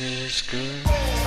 is good.